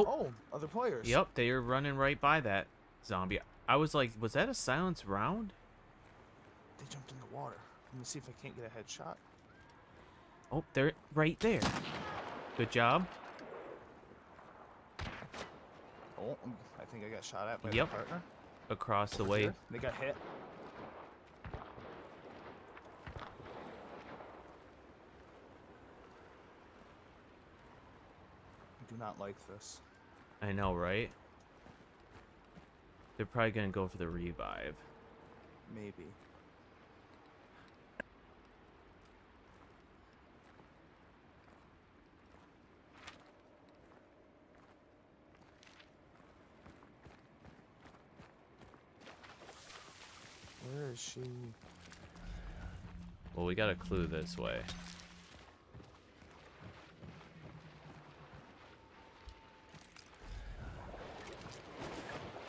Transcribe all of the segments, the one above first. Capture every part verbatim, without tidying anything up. Oh. oh, other players. Yep, they are running right by that zombie. I was like, was that a silenced round? They jumped in the water. Let me see if I can't get a headshot. Oh, they're right there. Good job. Oh, I think I got shot at by yep. my partner. Across the Over way. There. They got hit. I do not like this. I know, right? They're probably going to go for the revive. Maybe. Where is she? Well, we got a clue this way.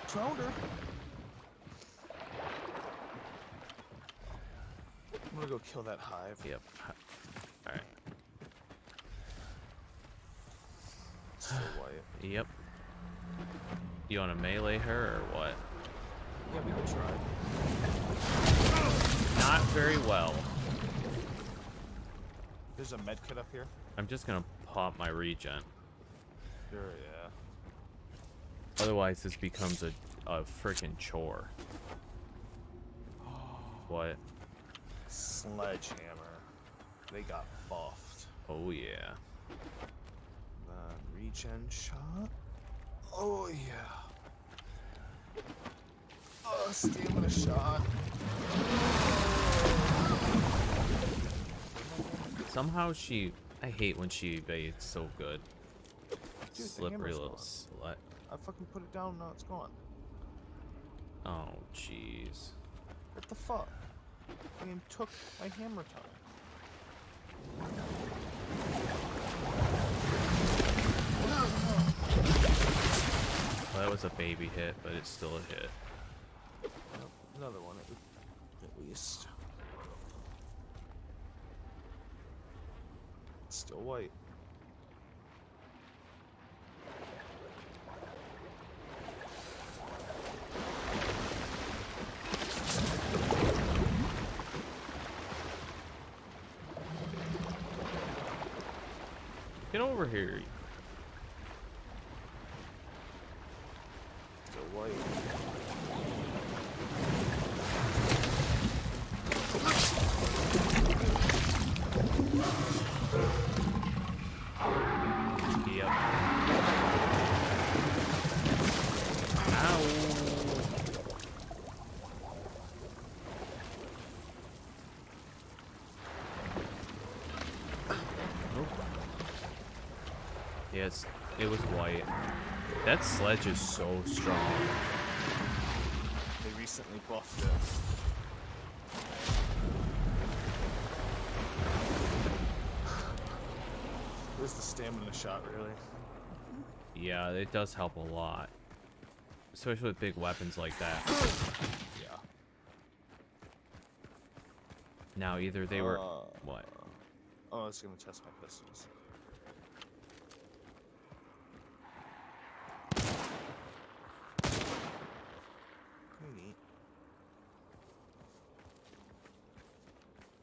Found her. I'm gonna go kill that hive. Yep. All right. Still Wyatt. Yep. You want to melee her or what? Yeah, we can try. Not very well. There's a med kit up here. I'm just gonna pop my regen. Sure, yeah. Otherwise, this becomes a, a freaking chore. What? Sledgehammer. They got buffed. Oh, yeah. Uh, regen shot. Oh, yeah. Oh, stamina shot. Somehow she... I hate when she evades so good. Dude, slippery little gone. Slut. I fucking put it down, now it's gone. Oh, jeez. What the fuck? I mean, took my hammer time. Well, that was a baby hit, but it's still a hit. Nope, another one at least. Still white. Get over here. Still white. Yes, it was white. That sledge is so strong. They recently buffed it. Where's the stamina shot, really? Yeah, it does help a lot. Especially with big weapons like that. Yeah. Now, either they uh, were... What? Oh, I was going to test my pistols.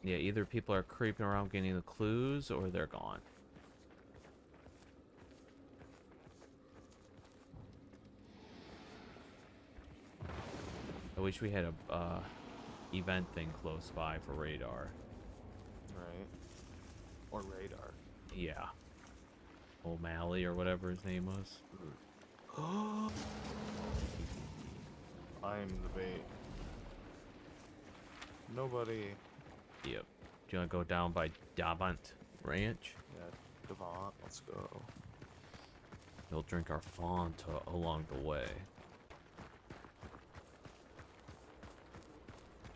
Yeah, either people are creeping around getting the clues, or they're gone. I wish we had a uh, event thing close by for radar. Right. Or radar. Yeah. O'Malley or whatever his name was. I'm the bait. Nobody... Yep. Do you want to go down by Davant Ranch? Yeah, Davant, let's go. We'll drink our Fanta along the way.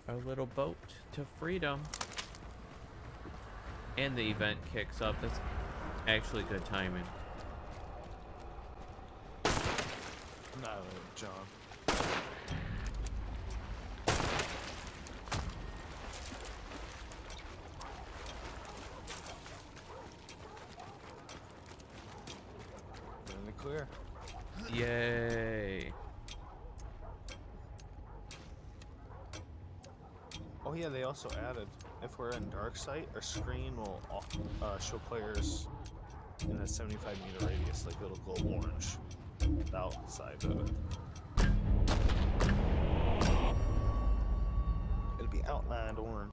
Our little boat to freedom. And the event kicks up. That's actually good timing. No, John. Clear. Yay. Oh yeah, they also added, if we're in dark sight, our screen will uh, show players in a seventy-five meter radius, like it'll glow orange outside of it. It'll be outlined orange.